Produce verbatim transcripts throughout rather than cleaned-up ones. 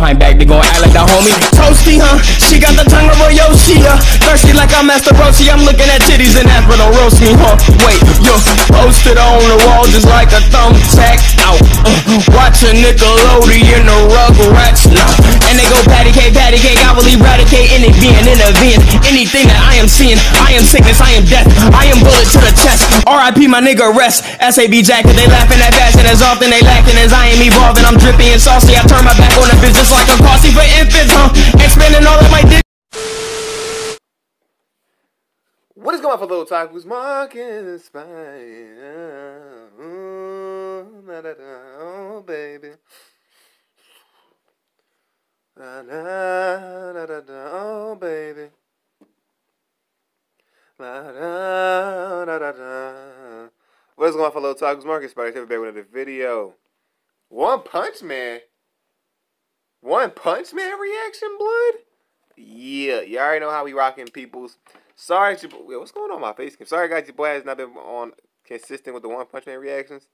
behind back, they gon' act like the homie. Toasty, huh? She got the tongue of a Yoshi, huh? Thirsty like I'm Master Roshi. I'm looking at titties and ass, but don't roast me, huh? Wait, you're posted on the wall just like a thumbtack out. Uh, watching Nickelodeon, the Rugrats now. And they go patty cake, patty cake. I will eradicate any being in a van. Anything that I am seeing, I am sickness, I am death. I am bullet to the chest. R I P my nigga, rest. S A B Jack, cause they laughing at fashion as often they lacking as I am evolving. I'm drippy and saucy. I turn my back on the business like a posse for infants, huh? And spending all of my dick. What is going on for little tacos? Mark is fine. Oh, da, da, da. Oh, baby. Da, da, da, da, da. Oh, baby. Da, da, da, da, da. What is going on for little tacos? Mark is fine. Today we're back with another video. One Punch Man. One Punch Man reaction, blood? Yeah, you already know how we rocking, peoples. Sorry, yo, what's going on with my face cam? Sorry, guys, your boy has not been on consistent with the One Punch Man reactions.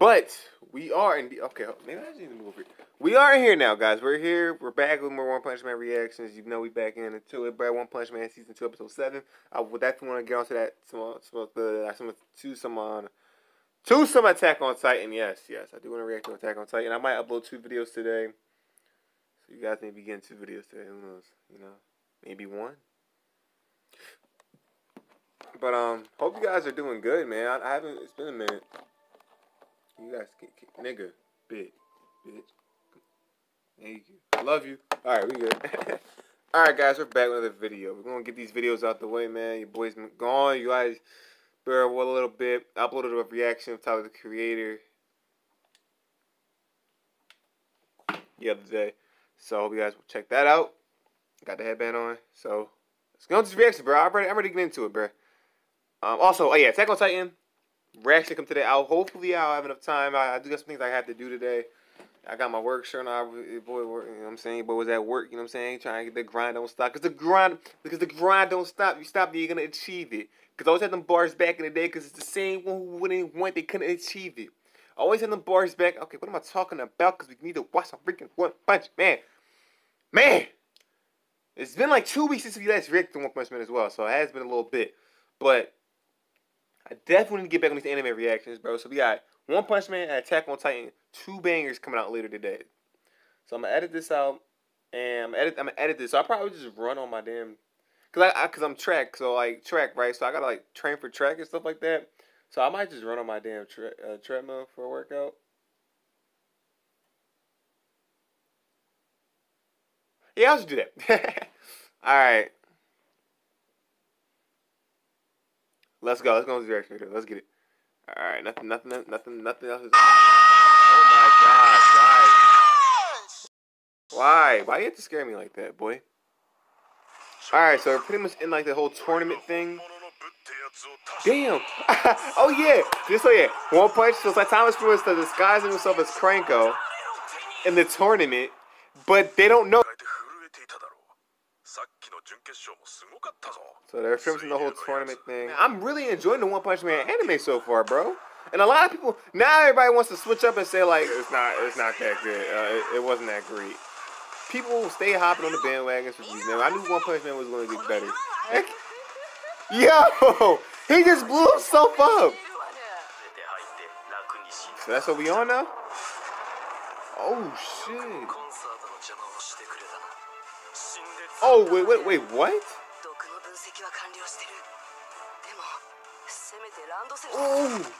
But we are in the, okay, maybe I just need to move over here. We are here now, guys. We're here. We're back with more One Punch Man reactions. You know we back into it, bro. One Punch Man season two, episode seven. I would definitely want to get onto that some some the some to some on. To some Attack on Titan, yes, yes. I do want to react to Attack on Titan. I might upload two videos today. So you guys may be getting two videos today. Who knows? You know, maybe one. But um, hope you guys are doing good, man. I, I haven't. It's been a minute. You guys, can, can, nigga, bitch, bitch. Thank you. Love you. All right, we good. All right, guys, we're back with another video. We're gonna get these videos out the way, man. Your boy's been gone. You guys. A little bit. I uploaded a reaction of Tyler, the Creator, the other day. So I hope you guys will check that out. Got the headband on. So let's go into this reaction, bro. I'm ready, I'm ready to get into it, bro. Um, also, oh yeah, Attack on Titan reaction come today. I'll hopefully I'll have enough time. I, I do got some things I have to do today. I got my work shirt on. Boy, work, you know what I'm saying? Boy, was at work. You know what I'm saying? Trying to get the grind don't stop. Cause the grind, because the grind don't stop. You stop, you're gonna achieve it. Cause I always had them bars back in the day. Cause it's the same one who wouldn't want, they couldn't achieve it. I always had them bars back. Okay, what am I talking about? Cause we need to watch some freaking One Punch Man. Man, it's been like two weeks since we last reacted to One Punch Man as well. So it has been a little bit, but I definitely need to get back on these anime reactions, bro. So we got One Punch Man and Attack on Titan, two bangers coming out later today. So I'm gonna edit this out, and I'm gonna edit, I'm gonna edit this. So I probably just run on my damn, cause I, I cause I'm track, so like track, right? So I gotta like train for track and stuff like that. So I might just run on my damn tre uh, treadmill for a workout. Yeah, I'll just do that. All right, let's go. Let's go in this direction. Let's get it. All right, nothing, nothing, nothing, nothing else is. Oh my God! Why? Why? Why you have to scare me like that, boy? All right, so we're pretty much in like the whole tournament thing. Damn! Oh yeah, just so yeah. One Punch. So Saitama's supposed to disguise himself as Cranko in the tournament, but they don't know. So they're filming the whole tournament thing. I'm really enjoying the One Punch Man anime so far, bro. And a lot of people now, everybody wants to switch up and say like it's not, it's not that good. Uh, it, it wasn't that great. People stay hopping on the bandwagons for these now. I knew One Punch Man was going to get better. Heck, yo, he just blew himself up. So that's what we on now. Oh shit. Oh, wait, wait, wait, what? Oh!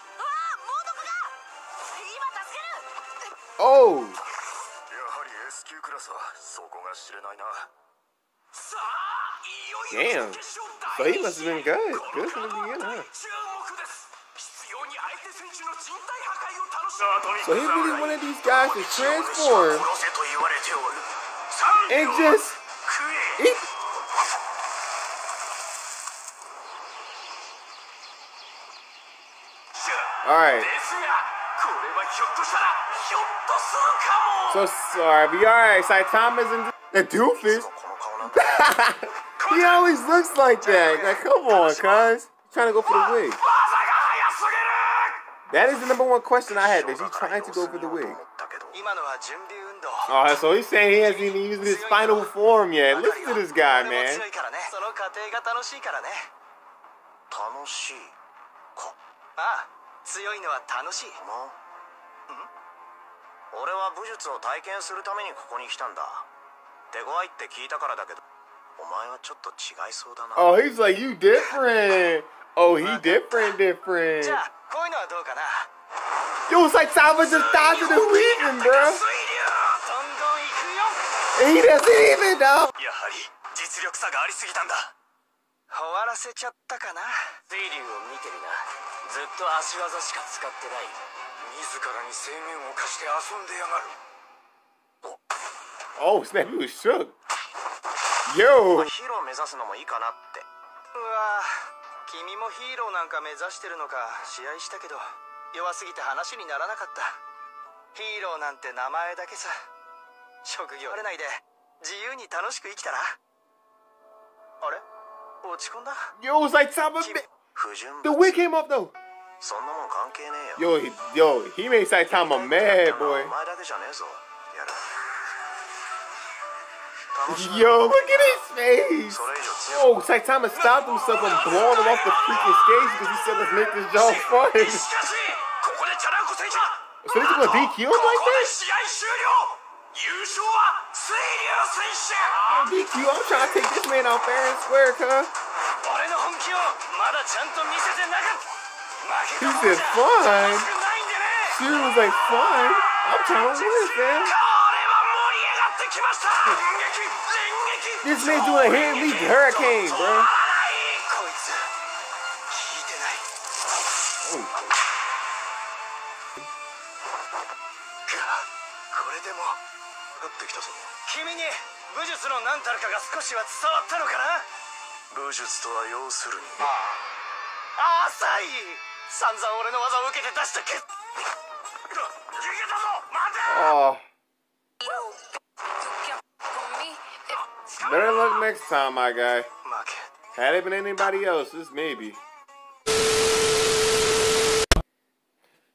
Oh! Damn! So he must have been good. Good from the beginning, huh? So he really wanted these guys to transform and just... Eat. All right. So sorry, be all right. Saitama's in the doofus. He always looks like that. Like, come on, cuz. Trying to go for the wig. That is the number one question I had. Is he trying to go for the wig? Oh, so he's saying he hasn't even used his final form yet. Listen to this guy, man. Oh, he's like, you different. Oh, he different, different. Yo, it's like Tyler just died to the region, bro. And he doesn't even know. Oh, snap, he was shook. Yo. Yo, it's like Saitama. The wig came up though. Yo, he, yo, he made Saitama mad, boy. Yo, look at his face. Yo, Saitama stopped himself from blowing him off the freaking stage because he said, let's make this job fun. So he's gonna D Q him like this? D Q, I'm trying to take this man out fair and square, cuz. He said, fun. She was like, fun. I'm trying to win, man. This man doing a hit and leave hurricane, bro. Oh. Better luck next time, my guy. Had it been anybody else, this maybe.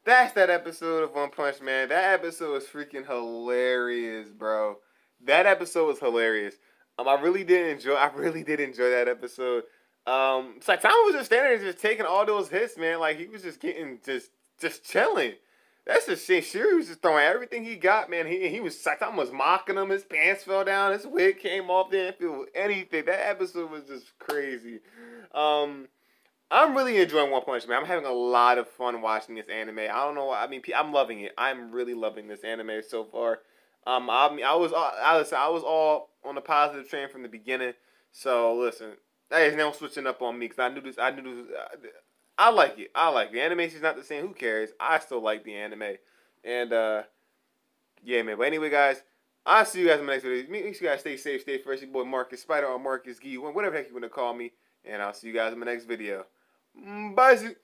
That's that episode of One Punch Man. That episode was freaking hilarious, bro. That episode was hilarious. Um, I really did enjoy. I really did enjoy that episode. Um, Saitama was just standing there, just taking all those hits, man. Like he was just getting, just, just chilling. That's just shit. Suiryu was just throwing everything he got, man. He he was Saitama was mocking him. His pants fell down. His wig came off. Didn't feel anything. That episode was just crazy. Um, I'm really enjoying One Punch Man. I'm having a lot of fun watching this anime. I don't know why. I mean, I'm loving it. I'm really loving this anime so far. Um, I mean, I was all, I was I was all on the positive train from the beginning. So listen, that is now switching up on me because I knew this. I knew this. I, I like it. I like it. The animation's not the same. Who cares? I still like the anime. And, uh, yeah, man. But anyway, guys, I'll see you guys in my next video. Make sure you guys stay safe, stay fresh. Your boy Marcus Spider or Marcus Gee, whatever the heck you want to call me. And I'll see you guys in my next video. Bye.